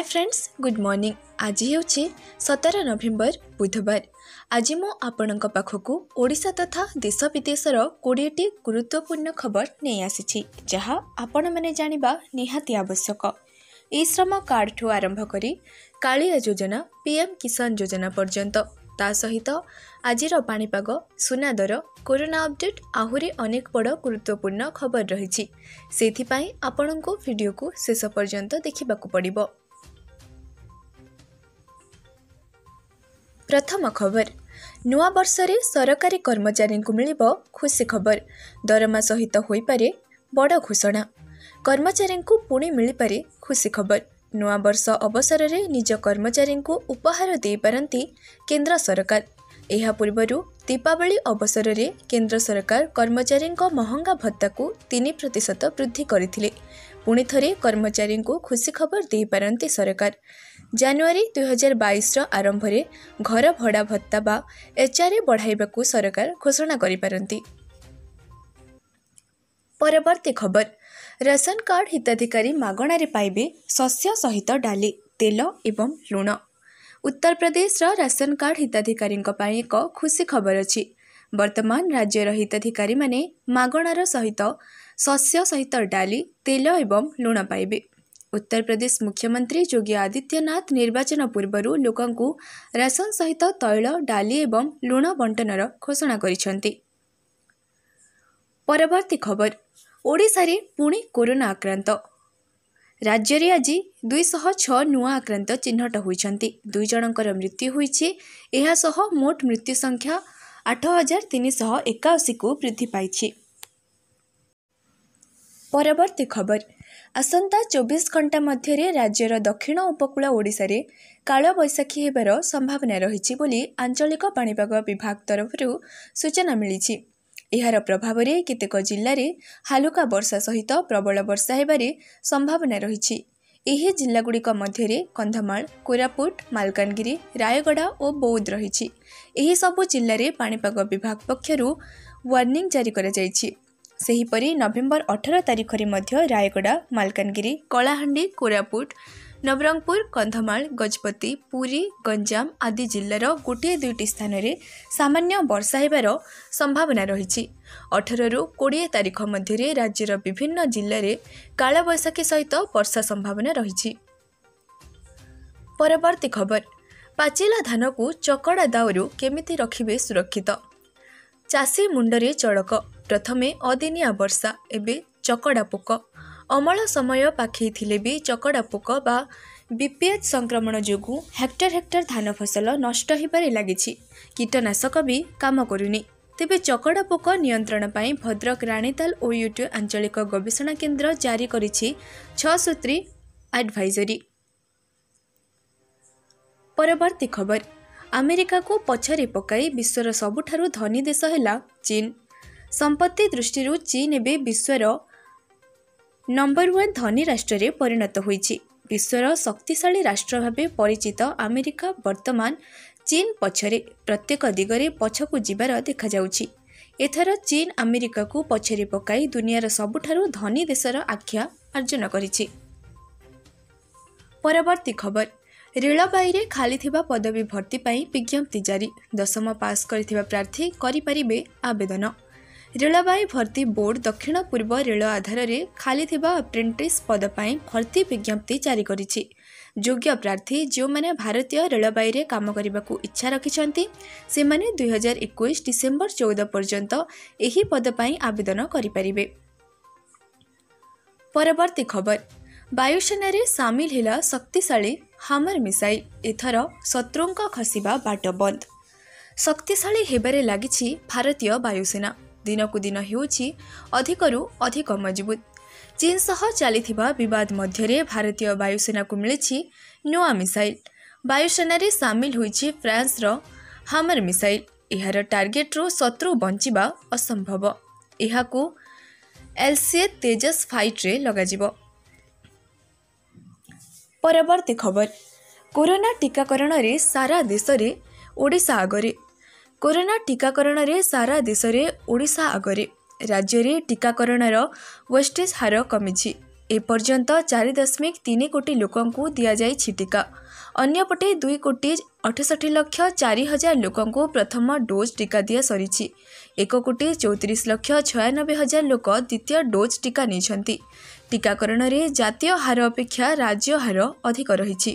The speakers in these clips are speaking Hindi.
Hi friends, good morning. आज होची 17 नवेम्बर बुधवार। आज मो आपण पाखकू ओडिशा तथा देश विदेशर 20टी गुरुत्वपूर्ण खबर नहीं आसी, जहाँ आपण मैंने जानिबा निहाती आवश्यक। ई श्रम कार्ड ठू आरंभ करी कालिया योजना, पीएम किसान योजना पर्यंत, ता सहित आजिर पाणीपाग, सुनादर, कोरोना अपडेट आहुरी अनेक बड़ गुरुत्वपूर्ण खबर रही। सेथिपाई आपणको वीडियो को शेष पर्यंत देखिबाकू पड़िबो। प्रथम खबर, नुआ वर्षरे सरकारी कर्मचारींकु मिलिबो खुशी खबर। दरमा सहित होई पारे बड़ घोषणा, कर्मचारींकु पुणी मिलि पारे खुशी खबर। नुआ वर्ष अवसर में निज कर्मचारी उपहार दे पारती केन्द्र सरकार। यह पूर्व दीपावली अवसर में केन्द्र सरकार कर्मचारी महंगा भत्ता को 3% वृद्धि करथिले। पुणी थरे कर्मचारी खुशी खबर दे पारती सरकार। जनवरी 2022 आरंभ रे घर भड़ा भत्ता बा एचआरए बढ़ाइबाकू सरकार घोषणा करिपारती। परवर्ती खबर, राशन कार्ड हिताधिकारी मागणारे पाइबे शस्य सहित डाली, तेल एवं लुण। उत्तर प्रदेश राशन कार्ड हिताधिकारी एक खुशी खबर अछि। वर्तमान राज्यर हिताधिकारी माने मागणार सहित शस्य सहित डाली, तेल एवं लुण पाइबे। उत्तर प्रदेश मुख्यमंत्री योगी आदित्यनाथ निर्वाचन पूर्व लोकंकु राशन सहित तैल, डाली एवं लुण बंटनर घोषणा करिसेंती। परवर्ती खबर, ओडिशारे पुणी कोरोना आक्रांत। राज्य रे आज 206 नुआ आक्रांत चिन्हट होइछन्ती। दुई जनकर मृत्यु होइछि। एहा सह मोट मृत्यु संख्या 8381 को वृद्धि पाइछि। परवर्ती खबर, आसंता 24 घंटा मध्य राज्यर दक्षिण उपकूल ओडिशारे कालबैशाखी हेबार संभावना रहिछि बोली आंचलिक पाणीपाग विभाग तरफरु सूचना मिलिछि। एहार प्रभाव में केतेक जिल्लारे हालुका वर्षा सहित प्रबल वर्षा हेबारे संभावना रहिछि। एही जिल्लागुड़िक मध्यरे कंधमाल, कोरापुट, मालकानगिरी, रायगड़ा और बौद्ध रहिछि। एही सबु जिल्लारे पाणीपाग विभाग पक्षरु वार्निंग जारी करा जाइछि। सेहीपरि नवेम्बर 18 तारिख रे मध्य रायगड़ा, मालकानगिरी, कलाहांडी, कोरापुट, नवरंगपुर, कंधमाल, गजपति, पुरी, गंजाम आदि जिल्लार गोटे दुईटी स्थान में सामान्य वर्षा हेबार संभावना रही। 18 ରୁ 20 तारिख मध्य राज्यर विभिन्न जिले में कालबैशाखी सहित वर्षा संभावना रही। परवर्ती खबर, पाचिला धान को चकड़ा दावरू केमिति रखिबे सुरक्षित। चाषी मुंडरे चड़क, प्रथमे अदिनिया वर्षा, एबे चकड़ा पोक। अमल समय पाखे थिले भी चकड़ा पोक बा बीपीएच संक्रमण जोगु हेक्टर हेक्टर धान फसल नष्ट होबारे लागिछि। कीटनाशक भी काम करुनी। तेबे चकड़ा पोक नियंत्रण पाई भद्रक, राणीताल और यूट्यू आंचलिक गवेषणा केन्द्र जारी करिछि 6 सूत्री एडवाइजरी। परवर्ती खबर, अमेरिका को पछारे पकाई विश्वर सबुठारु धनी देश हैला चीन। संपत्ति दृष्टि चीन एबे विश्वर नंबर 1 धनी राष्ट्र रे परिणत होइछि। विश्वर शक्तिशाली राष्ट्र भावे परिचित अमेरिका वर्तमान चीन पछरे प्रत्येक दिगरे पछकु जिबार देखा जाउछि। एथर चीन अमेरिका को पछरे पकाई दुनियार सबुठारु धनी देशर आख्या अर्जन करिछि। परवर्ती खबर, रेलबाई रे खाली थिबा पदवी भर्ती पाई विज्ञप्ति जारी। 10वीं पास करिथिबा प्रार्थी करिपारिबे आवेदन। रेलबाई भर्ती बोर्ड दक्षिण पूर्व रेल आधार में खाली थिबा अप्रेंटिस पद पाई भर्ती विज्ञप्ति जारी करिछि। योग्य प्रार्थी जो मैंने भारतीय रेलबाई रे काम करबाकू इच्छा रखिछन्ती सेमाने 2021 डिसेम्बर 14 पर्यंत एही पद पाई आवेदन करिपारिबे। परवर्ती खबर, वायुसेना रे सामिल हैला शक्तिशाली हामर मिसाइल। एथर शत्रुंका खसिबा बाट बंद। शक्तिशाली हेबारे लागिछि भारतीय वायुसेना। दिनकु दिन हेउछि अधिकरू अधिक मजबूत। चीन सह चालिथिबा विवाद मध्यरे भारतीय वायुसेना को मिलिछि नुआ मिसाइल। वायुसेना रे सामिल होइछि फ्रांस रो हामर मिसाइल। एहार टार्गेट रो शत्रु बंचिबा असंभव। एहाकू एलसीए तेजस फाइट रे लगाजिबो। परवर्ती खबर, कोरोना टीकाकरण रे सारा देश रे ओडिशा आगरे। कोरोना टीकाकरण रे सारा देश रे ओडिशा आगरे। राज्य रे टीकाकरण रो वेस्टेज हार कमिछि। एपर्यंत 4.3 कोटी लोकंकु दिया जाई छिटिका। अन्यपटे 2,68,04,000 लोकंकु प्रथम डोज टीका दिया सरीछि। 1,34,96,000 लोक द्वितीय डोज टीका नेछंती। टीकाकरण रे जातीय हार अपेक्षा राज्य हार अधिक रहिछि।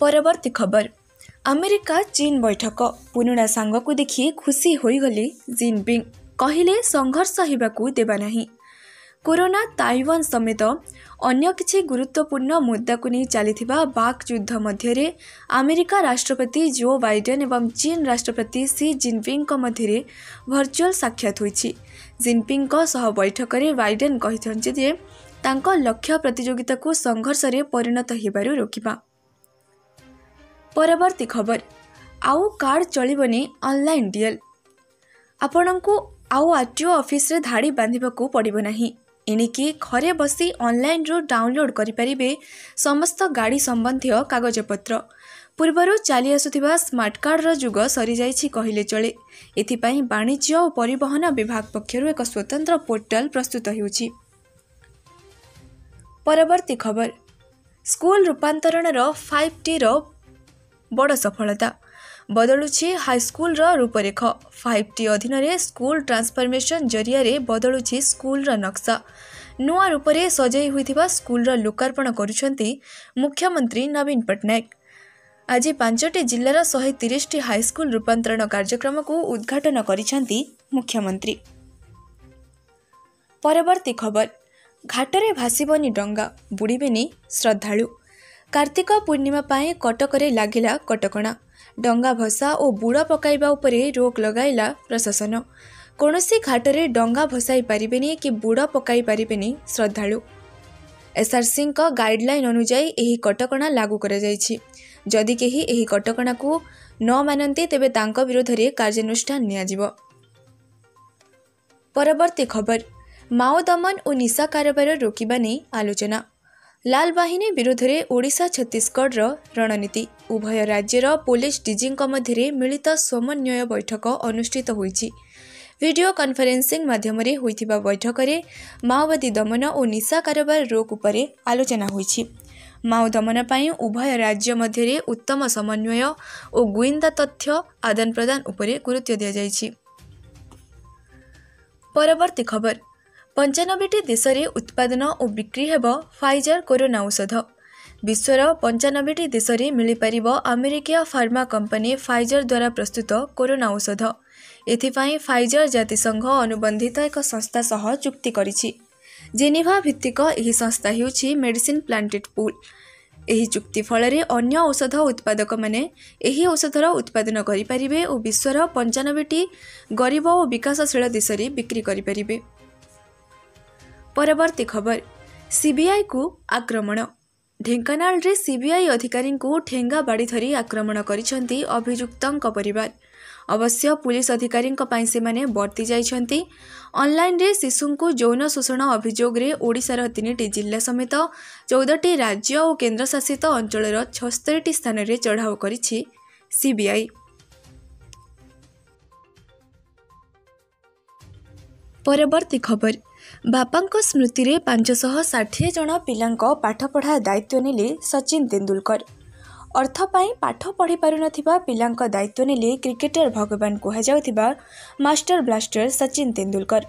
परवर्ती खबर। अमेरिका चीन बैठक पुणा सांग को देखि खुशी होईगले जिनपिंग। कहले संघर्ष होगाकू देवा नाही। कोरोना ताइवान समेत अन्य किछि गुरुत्वपूर्ण मुद्दा को नहीं चलिथिबा बाक युद्ध मध्यरे अमेरिका राष्ट्रपति जो बाइडेन एवं चीन राष्ट्रपति सी जिनपिंग मध्य भर्चुअल साक्षात होईछि। जिनपिंग सह बैठक रे बाइडेन कहिथन जे तांको लक्ष्य प्रतियोगिता को संघर्ष रे परिणत हेबारु रोकिबा। परवर्ती खबर। आउ कार्ड चलबनी ऑनलाइन डीएल। आपण को आउ आरटीओ ऑफिस रे धाड़ी बांधिबा को पड़िबो नाही। एनिकी घरे बसी ऑनलाइन रो डाउनलोड करि परिबे समस्त गाड़ी संबंधित कागजपत्र। पूर्वर चली आसुथिबा स्मार्ट कार्ड रो जुग सरी जाईछि कहिले चले। एथिपाई वाणिज्य और परिवहन विभाग पक्षरु एक स्वतंत्र पोर्टल प्रस्तुत होउछि। परवर्ती खबर। स्कूल रूपांतरण रो 5T रो बड़ सफलता। बदलुछि हाईस्कूल रूपरेख। 5T अधीन रे स्कूल ट्रांसफॉर्मेशन जरिया रे बदलुछि स्कूल नक्शा। नुआ रूपरे सजाई होइथिबा स्कूल लोकार्पण करुछंती मुख्यमंत्री नवीन पटनायक। आज 5टी जिल्लार 130टी हाईस्कूल रूपांतरण कार्यक्रम को उद्घाटन करिसेंती मुख्यमंत्री। परवर्ती खबर। घाटरे भासीबनी डंगा, बुड़ीबेनी श्रद्धालु। कार्तिक पूर्णिमा पाए कटक लागिला कटकणा। डंगा भसा और बुड़ पकाइबा उपरे रोक लगाइला प्रशासन। कोनोसी घाटरे डंगा भसाई पारिबेनी कि बुड़ पकाई पारिबेनी श्रद्धालु। एसआरसी का गाइडलाइन अनुसार एही कटकणा लागू करा जायछि। जदि केही एही कटकणा को न मानते तेबे तांको विरोध रे कार्यानुष्ठान निया जिवो। परवर्ती खबर। माओ दमन और निशा कारोबार रोकिबा नै आलोचना। लाल बाहिनी विरुद्ध रे ओडिशा छत्तीसगढ़ रणनीति। उभय राज्यर पुलिस डीजी मध्य मिलित समन्वय बैठक अनुष्ठित होईछि। वीडियो कॉन्फ्रेंसिंग माध्यम रे होइथिबा बैठक रे माओवादी दमन और निशा कारोबार रोक उपरे आलोचना होईछि। माओ दमन पाई उभय राज्य मध्य उत्तम समन्वय और गुइंदा तथ्य आदान प्रदान उपरे गुरुत्व दिया जायछि। परवर्ती खबर। 95टी देश में उत्पादन और बिक्री हेब फाइजर कोरोना औषध। विश्वर 95टी देश में मिलपार अमेरिकी फार्मा कंपनी फाइजर द्वारा प्रस्तुत कोरोना औषध। एथिपाई फाइजर जातिसंघ अनुबंधित एक संस्था सह चुक्ति करिछि। जेनेवा भित्तिक यह संस्था हेउछि मेडिसिन प्लांटेड पूल। यह चुक्ति फल अन्य औषध उत्पादक माने एही औषधर उत्पादन करिपारिबे और विश्वर 95टी गरीब और विकासशील देश में बिक्री करिपारिबे। परवर्ती खबर। सीबीआई को आक्रमण। ढेंकानाल रे सीबीआई अधिकारी को ठेंगा बाड़ी धरी आक्रमण करिसेंती अभियुक्तक परिवार। अवश्य पुलिस अधिकारी से माने बर्ती जाइसेंती। ऑनलाइन रे शिशु को यौन शोषण अभियोग रे ओडिशार 3टी जिला समेत 14टी राज्य और केन्द्रशासित अंचल 76टी स्थान रे चढ़ाऊ करिछि सीबीआई। परवर्ती खबर। बापांको स्मृति रे 560 जन पिलांको पाठपढ़ा दायित्व नेले सचिन तेंदुलकर। अर्थ पाई पाठ पढ़ी पारु नथिबा पिलांको दायित्व नेले क्रिकेटर भगवान कहुथिबा मास्टर ब्लास्टर सचिन तेंदुलकर।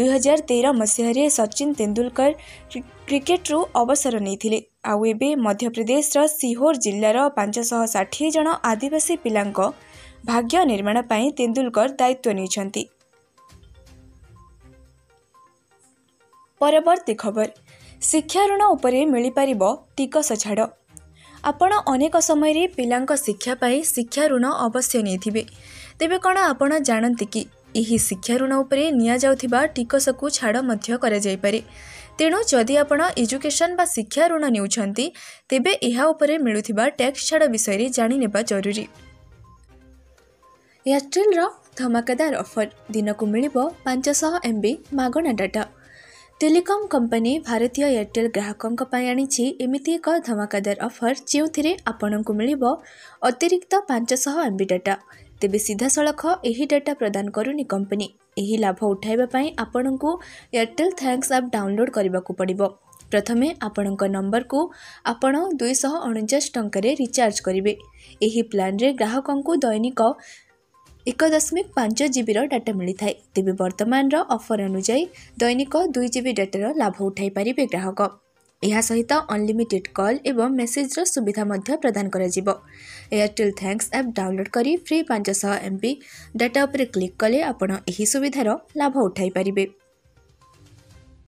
2013 मसीह रे सचिन तेंदुलकर क्रिकेट रु अवसर नैथिले। आउ एबे मध्यप्रदेश रो सीहोर जिल्ला रो 560 जन आदिवासी पिलांको भाग्य निर्माण पाई तेंदुलकर दायित्व नैछंती। परवर्ती खबर। शिक्षा ऋण उपरे मिलिपार टिकस छाड़। आपण अनेक समय पिलांक शिक्षा पाई शिक्षा ऋण अवश्य नहींथिबे। तेबे कण आपण जानती कि यही शिक्षा ऋण उपरे निया जाउथिबा टिकस को छाड़ मध्य करा जाय पारे। तेणु जदि आपण एजुकेशन बा शिक्षा ऋण नेउछंती तेबे एहा उपरे मिलुथिबा टैक्स छाड़ विषय रे जानि नेबा जरूरी। एयरटेल रो धमाकेदार ऑफर। दिन को मिलिबो 500 MB मागणा डाटा। टेलिकॉम कंपनी भारतीय एयरटेल ग्राहकों आनी एमती एक धमाकेदार ऑफर जो आपन को मिलिबो अतिरिक्त 500 MB डाटा। तेबे सीधासलख यही डेटा प्रदान करुनी कंपनी। यही लाभ उठाइबा पई आपनकु एयरटेल थैंक्स ऐप डाउनलोड करबाकू पड़िबो। प्रथमे आपनक नंबर को आपण 249 टंकारे रिचार्ज करिवे। यही प्लान रे ग्राहकंकु दैनिक 1.5 GB डाटा मिली थाए। तेबे वर्तमान ऑफर अनुसार दैनिक 2 GB डाटार लाभ उठाई पारिबे ग्राहक। यह सहित अनलिमिटेड कॉल एवं मेसेजर सुविधा प्रदान कर। एयरटेल थैंक्स ऐप डाउनलोड करी फ्री 500 MB डाटा उपर क्लिक कले आपन एही सुविधार लाभ उठाई पारिबे।